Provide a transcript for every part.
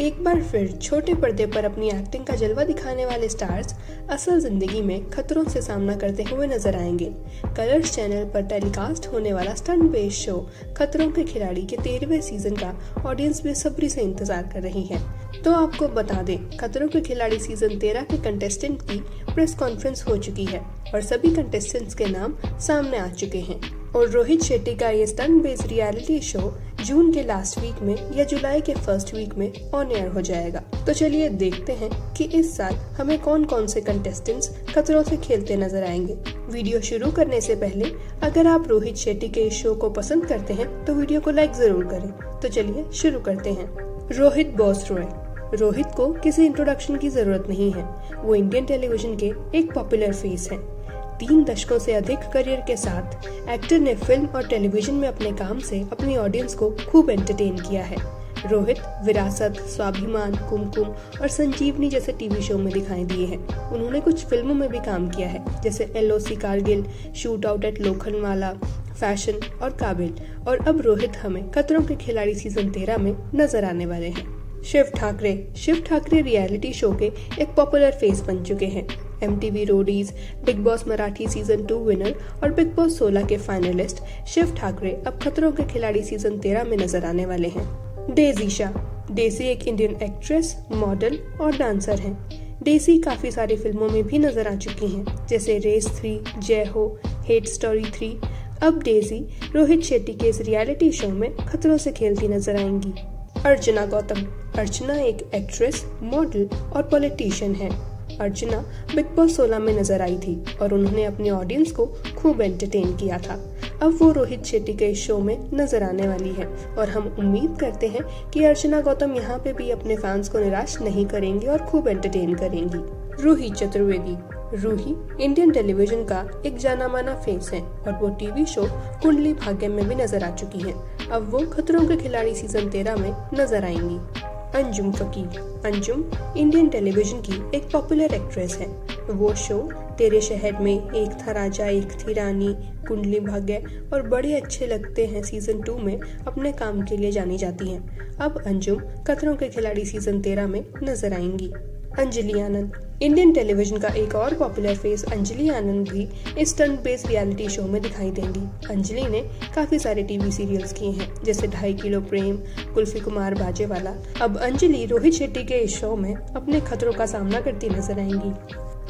एक बार फिर छोटे पर्दे पर अपनी एक्टिंग का जलवा दिखाने वाले स्टार्स असल जिंदगी में खतरों से सामना करते हुए नजर आएंगे। कलर्स चैनल पर टेलीकास्ट होने वाला स्टंट बेस्ड शो खतरों के खिलाड़ी के 13वें सीजन का ऑडियंस बेसब्री से इंतजार कर रही है। तो आपको बता दें, खतरों के खिलाड़ी सीजन 13 के कंटेस्टेंट की प्रेस कॉन्फ्रेंस हो चुकी है और सभी कंटेस्टेंट्स के नाम सामने आ चुके हैं। और रोहित शेट्टी का ये stunt based reality show June के लास्ट वीक में या जुलाई के फर्स्ट वीक में ऑन एयर हो जाएगा। तो चलिए देखते हैं कि इस साल हमें कौन कौन से कंटेस्टेंट्स खतरों से खेलते नजर आएंगे। वीडियो शुरू करने से पहले अगर आप रोहित शेट्टी के इस शो को पसंद करते हैं तो वीडियो को लाइक जरूर करें। तो चलिए शुरू करते हैं। रोहित बोस रॉय। रोहित को किसी इंट्रोडक्शन की जरूरत नहीं है, वो इंडियन टेलीविजन के एक पॉपुलर फेस हैं। 3 दशकों से अधिक करियर के साथ एक्टर ने फिल्म और टेलीविजन में अपने काम से अपनी ऑडियंस को खूब एंटरटेन किया है। रोहित विरासत, स्वाभिमान, कुमकुम और संजीवनी जैसे टीवी शो में दिखाई दिए हैं। उन्होंने कुछ फिल्मों में भी काम किया है, जैसे LOC Kargil, shootout at Lokhandwala, fashion और काबिल। और अब रोहित हमें खतरों के खिलाड़ी सीजन 13 में नजर आने वाले हैं। शिव ठाकरे। शिव ठाकरे रियलिटी शो के एक पॉपुलर फेस बन चुके हैं। MTV Roadies, big boss Marathi season 2 winner और बिग बॉस 16 के फाइनलिस्ट शिव ठाकरे अब खतरों के खिलाड़ी सीजन 13 में नजर आने वाले हैं। डेजी शाह। डेजी एक इंडियन एक्ट्रेस, मॉडल और डांसर हैं। डेजी काफी सारी फिल्मों में भी नजर आ चुकी हैं, जैसे रेस 3, जय हो, हेट स्टोरी 3। अब डेजी रोहित शेट्टी के इस रियलिटी शो में खतरों से खेलती नजर आएंगी। अर्चना गौतम। अर्चना एक एक्ट्रेस, मॉडल और पॉलिटिशियन है। अर्चना बिग बॉस 16 में नजर आई थी और उन्होंने अपने ऑडियंस को खूब एंटरटेन किया था। अब वो रोहित शेट्टी के शो में नजर आने वाली है और हम उम्मीद करते हैं कि अर्चना गौतम यहाँ पे भी अपने फैंस को निराश नहीं करेंगी और खूब एंटरटेन करेंगी। रूही चतुर्वेदी। रूही इंडियन टेलीविजन का एक जाना माना फेस है और वो टीवी शो कुंडली भाग्य में भी नजर आ चुकी है। अब वो खतरों के खिलाड़ी सीजन 13 में नजर आएंगी। अंजुम फकीर। अंजुम इंडियन टेलीविजन की एक पॉपुलर एक्ट्रेस है। वो शो तेरे शहर में, एक था राजा एक थी रानी, कुंडली भाग्य और बड़े अच्छे लगते हैं सीजन 2 में अपने काम के लिए जानी जाती हैं। अब अंजुम खतरों के खिलाड़ी सीजन 13 में नजर आएंगी। अंजलि आनंद। इंडियन टेलीविजन का एक और पॉपुलर फेस अंजलि आनंद भी इस स्टंट बेस्ड रियलिटी शो में दिखाई देंगी। अंजलि ने काफी सारे टीवी सीरियल्स किए हैं, जैसे ढाई किलो प्रेम, कुल्फी कुमार बाजेवाला। अब अंजलि रोहित शेट्टी के इस शो में अपने खतरों का सामना करती नजर आएंगी।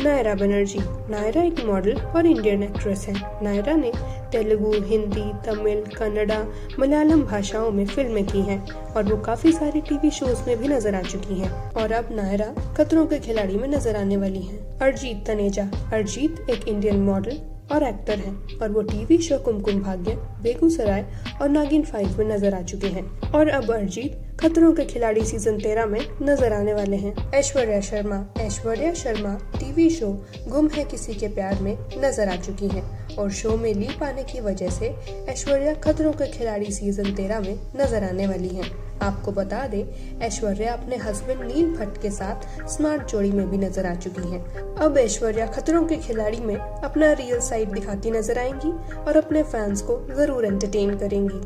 नायरा बनर्जी। नायरा एक मॉडल और इंडियन एक्ट्रेस है। नायरा ने तेलुगु, हिंदी, तमिल, कन्नड़ा, मलयालम भाषाओं में फिल्में की हैं और वो काफी सारे टीवी शोज में भी नजर आ चुकी हैं। और अब नायरा खतरों के खिलाड़ी में नजर आने वाली हैं। अरिजीत तनेजा। अरिजीत एक इंडियन मॉडल और एक्टर हैं और वो टीवी शो कुमकुम भाग्य, बेगूसराय और नागिन 5 में नजर आ चुके हैं। और अब अरिजीत खतरों के खिलाड़ी सीजन 13 में नजर आने वाले हैं। ऐश्वर्या शर्मा। ऐश्वर्या शर्मा टीवी शो गुम है किसी के प्यार में नजर आ चुकी हैं और शो में लीप आने की वजह से ऐश्वर्या खतरों के खिलाड़ी सीजन 13 में नजर आने वाली हैं। आपको बता दें, ऐश्वर्या अपने हस्बैंड नील भट्ट के साथ स्मार्ट जोड़ी में भी नजर आ चुकी हैं। अब ऐश्वर्या खतरों के खिलाड़ी में अपना रियल साइड दिखाती नजर आएंगी और अपने फैंस को जरूर एंटरटेन करेंगी।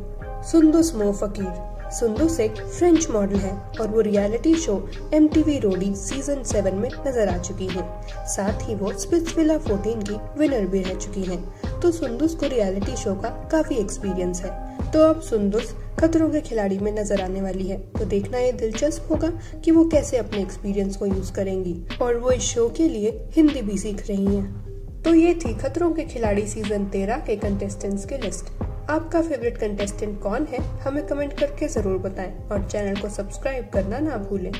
सुंदुस मोफकीर। सुंदुस एक फ्रेंच मॉडल है और वो reality show MTV Roadies season 7 में नजर आ चुकी है। साथ ही वो स्पिट्सविला 14 की विनर भी रह चुकी है। तो सुंदुस को रियलिटी शो का काफी एक्सपीरियंस है। तो अब सुंदुस खतरों के खिलाड़ी में नजर आने वाली है। तो देखना ये दिलचस्प होगा कि वो कैसे अपने एक्सपीरियंस को यूज करेंगी और वो इस शो के लिए हिंदी भी सीख रही है। तो ये थी खतरों के खिलाड़ी सीजन 13 के कंटेस्टेंट्स की लिस्ट। आपका फेवरेट कंटेस्टेंट कौन है, हमें कमेंट करके जरूर बताएं और चैनल को सब्सक्राइब करना ना भूलें।